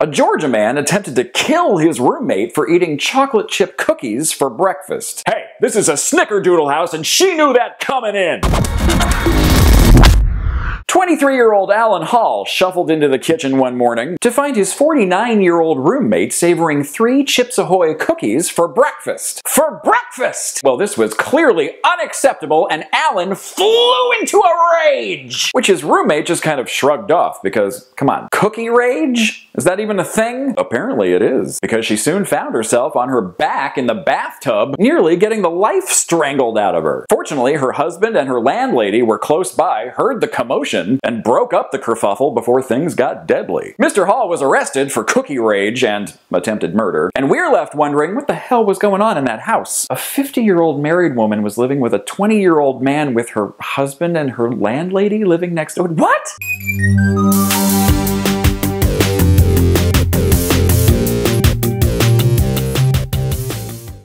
A Georgia man attempted to kill his roommate for eating chocolate chip cookies for breakfast. Hey, this is a Snickerdoodle house and she knew that coming in! 23-year-old Alan Hall shuffled into the kitchen one morning to find his 49-year-old roommate savoring 3 Chips Ahoy cookies for breakfast. For breakfast! Well, this was clearly unacceptable and Alan flew into a rage! Which his roommate just kind of shrugged off because, come on, cookie rage? Is that even a thing? Apparently it is, because she soon found herself on her back in the bathtub, nearly getting the life strangled out of her. Fortunately, her husband and her landlady were close by, heard the commotion, and broke up the kerfuffle before things got deadly. Mr. Hall was arrested for cookie rage and attempted murder, and we're left wondering what the hell was going on in that house. A 50-year-old married woman was living with a 20-year-old man with her husband and her landlady living next door. What?